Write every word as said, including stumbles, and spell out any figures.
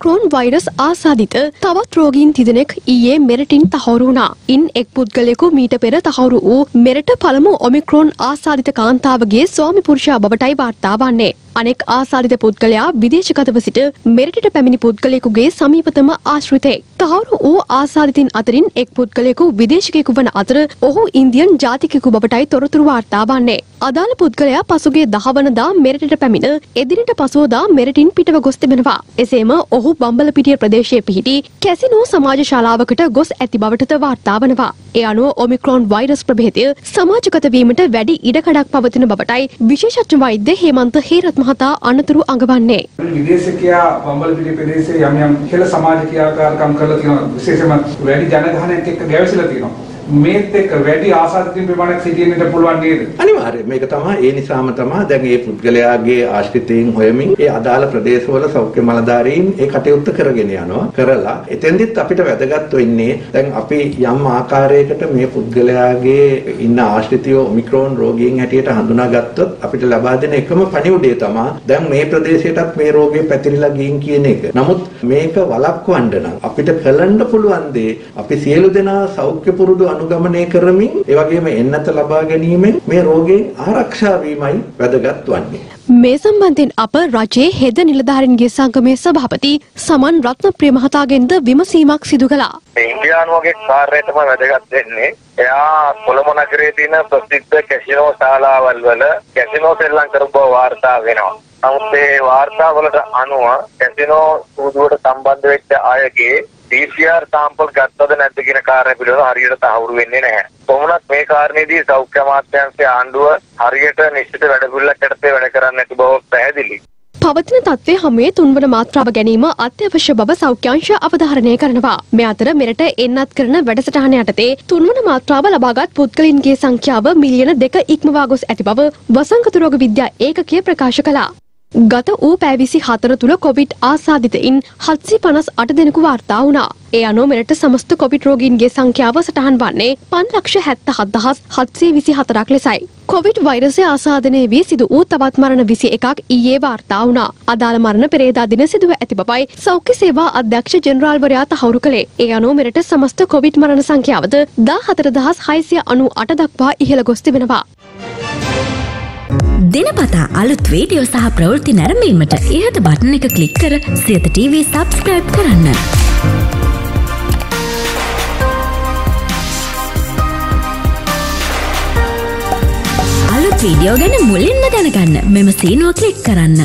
Omicron virus ආසාදිත තවත් රෝගීන් තිදෙනෙක් ඊයේ මෙරටින් තහවුරු වුණා. ඉන් එක් පුද්ගලයෙකු මීට පෙර තහවුරු වූ මෙරට පළමු ඔමික්‍රෝන් ආසාදිත කාන්තාවගේ ස්වාමි පුරුෂයා බවටයි වාර්තා වන්නේ. අනෙක් ආසාදිත පුද්ගලයා විදේශගතව සිට මෙරටට පැමිණි පුද්ගලයෙකුගේ සමීපතම ආශ්‍රිතයෙක්. තහවුරු වූ ආසාදිතින් අතරින් එක් පුද්ගලයෙකු විදේශිකයෙකු වන අතර ඔහු ඉන්දියන් ජාතිකයෙකු බවටයි තොරතුරු වාර්තා වන්නේ. අදාළ පුද්ගලයා පසුගිය දහ වනදා මෙරටට පැමිණ එදිනට පසුවදා මෙරටින් පිටව ගොස් තිබෙනවා. එසේම ඔහු බම්බලපිටිය ප්‍රදේශයේ පිහිටි කැසිනෝ සමාජ ශාලාවකට ගොස් ඇති බවටද වාර්තා වනවා. ඒ අනුව ඔමික්‍රෝන් වෛරස් ප්‍රභේදය සමාජගත වීමට වැඩි ඉඩකඩක් පවතින බවටයි විශේෂඥ වෛද්‍ය හේමන්ත හේරත් මහතා අනතුරු අඟවන්නේ. විදේශිකයා බම්බලපිටිය ප්‍රදේශයේ යම් යම් හෙළ සමාජ ක්‍රියාකාරකම් කරලා තියෙනවා. විශේෂයෙන්ම වැඩි ජනගහනයක් එක්ක ගැවසලා තියෙනවා. මේත් එක්ක වැඩි ආසාදිතින් ප්‍රමාණයක් සිටින්නට පුළුවන් නේද? අනිවාර්යයෙන් මේක තමයි. ඒ නිසාම තමයි දැන් මේ පුද්ගලයාගේ ආශ්‍රිතයින් හොයමින් ඒ අදාළ ප්‍රදේශවල සෞඛ්‍ය මළදාරීන් ඒ කටයුත්ත කරගෙන යනවා. කරලා එතෙන්දිත් අපිට වැදගත් වෙන්නේ දැන් අපි යම් ආකාරයකට මේ පුද්ගලයාගේ ඉන්න ආශ්‍රිතය ඔමික්‍රෝන් රෝගීන් හැටියට හඳුනාගත්තොත් අපිට ලබා දෙන එකම පණිවුඩය තමයි දැන් මේ ප්‍රදේශයටත් මේ රෝගේ පැතිරිලා ගින් කියන එක. නමුත් මේක වළක්වන්න නම් අපිට කලන්න පුළුවන් දේ අපි සියලු දෙනා සෞඛ්‍ය පුරුදු ගමනය කරමින් ඒ වගේම එන්නත ලබා ගැනීමෙන් මේ රෝගයෙන් ආරක්ෂා වීමයි වැදගත් වන්නේ. මේ සම්බන්ධයෙන් අප රජයේ හෙද නිලධාරීන්ගේ සංගමයේ සභාපති සමන් රත්නප්‍රිය මහතාගෙන්ද විමසීමක් සිදු කළා. ඉන්දියානුවගේ කාර්යය තමයි වැදගත් වෙන්නේ. එයා කොළඹ නගරයේ තියෙන ප්‍රසිද්ධ කැසිනෝ ශාලාවල් වල කැසිනෝ සෙල්ලම් කරපුවා වාර්තා වෙනවා. නමුත් ඒ වාර්තා වලට අනුව කැසිනෝ සූදුවට සම්බන්ධ වෙච්ච අයගේ डी सी आर सैंपल ගත්තද නැද්ද කියන කාරණය පිළිබඳව හරියට තහවුරු වෙන්නේ නැහැ. කොහොමවත් මේ කාරණේදී සෞඛ්‍ය අමාත්‍යාංශයේ ආණ්ඩුව හරියට නිශ්චිත වැඩපිළිවෙලක් යටතේ වැඩ කරන්නේ නැති බව පැහැදිලි. පවතින තත්ත්වයේ හැමේ තුන්වන මාත්‍රාව ගැනීම අත්‍යවශ්‍ය බව සෞඛ්‍ය අංශය අවධාරණය කරනවා. මේ අතර මෙරට එන්නත් කරන වැඩසටහන යටතේ තුන්වන මාත්‍රාව ලබාගත් පුද්ගලින්ගේ සංඛ්‍යාව මිලියන දෙක ඉක්මවා ගොස් ඇති බව වසංගත රෝග විද්‍යා ඒකකය ප්‍රකාශ කළා. ගත වූ පැය විසිහතර තුළ කොවිඩ් ආසාදිතයින් හත්සිය පනස් අට දෙනෙකු වාර්තා වුණා. ඒ අනුව මෙරට සමස්ත කොවිඩ් රෝගීන්ගේ සංඛ්‍යාව සටහන් වන්නේ පන්සීය හැත්තහත් දහස් හත්සිය විසිහතරක් ලෙසයි. කොවිඩ් වෛරසය ආසාදනය වී සිදු වූ තවත් මරණ විසි එකක් ඊයේ වාර්තා වුණා. අදාළ මරණ පෙරේදා දින සිදුව ඇති බවයි සෞඛ්‍ය සේවා අධ්‍යක්ෂ ජෙනරාල්වරයා තහවුරු කළේ. ඒ අනුව මෙරට සමස්ත කොවිඩ් මරණ සංඛ්‍යාවද දාහතර දහස් හයසිය අනූඅට දක්වා ඉහළ ගොස් තිබෙනවා. දිනපතා අලුත් වීඩියෝ සහ ප්‍රවෘත්ති නැරඹීමට ඉහත බටන් එක ක්ලික් කර සියත ටීවී සබ්ස්ක්‍රයිබ් කරන්න. අලුත් වීඩියෝ ගැන මුලින්ම දැනගන්න මෙම සීනුව ක්ලික් කරන්න.